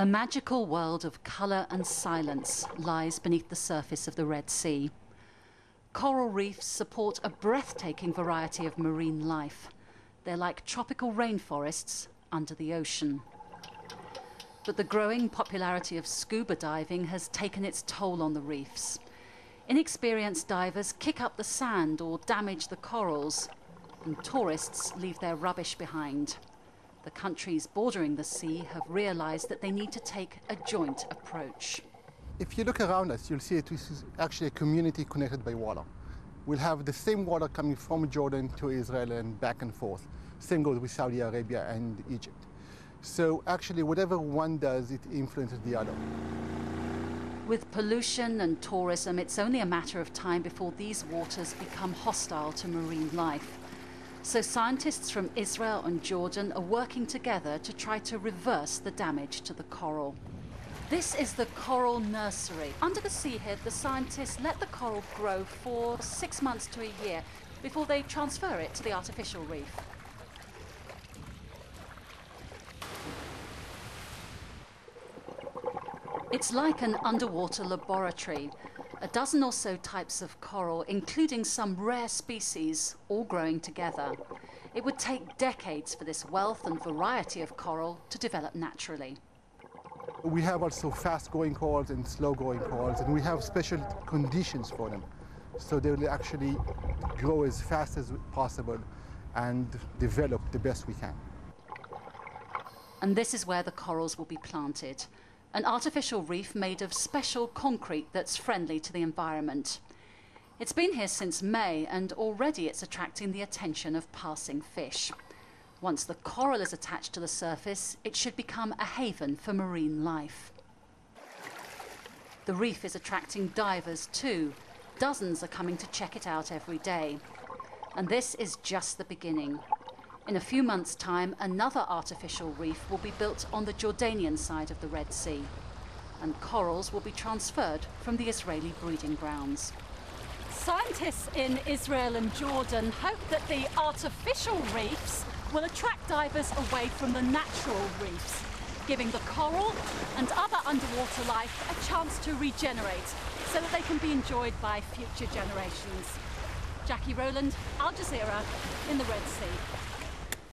A magical world of colour and silence lies beneath the surface of the Red Sea. Coral reefs support a breathtaking variety of marine life. They're like tropical rainforests under the ocean. But the growing popularity of scuba diving has taken its toll on the reefs. Inexperienced divers kick up the sand or damage the corals, and tourists leave their rubbish behind. The countries bordering the sea have realized that they need to take a joint approach. If you look around us, you'll see that this is actually a community connected by water. We'll have the same water coming from Jordan to Israel and back and forth. Same goes with Saudi Arabia and Egypt. So actually, whatever one does, it influences the other. With pollution and tourism, it's only a matter of time before these waters become hostile to marine life. So scientists from Israel and Jordan are working together to try to reverse the damage to the coral. This is the coral nursery. Under the seahead, the scientists let the coral grow for 6 months to a year before they transfer it to the artificial reef. It's like an underwater laboratory. A dozen or so types of coral, including some rare species, all growing together. It would take decades for this wealth and variety of coral to develop naturally. We have also fast-growing corals and slow-growing corals, and we have special conditions for them. So they will actually grow as fast as possible and develop the best we can. And this is where the corals will be planted. An artificial reef made of special concrete that's friendly to the environment. It's been here since May, and already it's attracting the attention of passing fish. Once the coral is attached to the surface, it should become a haven for marine life. The reef is attracting divers too. Dozens are coming to check it out every day. And this is just the beginning. In a few months' time, another artificial reef will be built on the Jordanian side of the Red Sea, and corals will be transferred from the Israeli breeding grounds. Scientists in Israel and Jordan hope that the artificial reefs will attract divers away from the natural reefs, giving the coral and other underwater life a chance to regenerate so that they can be enjoyed by future generations. Jackie Rowland, Al Jazeera, in the Red Sea.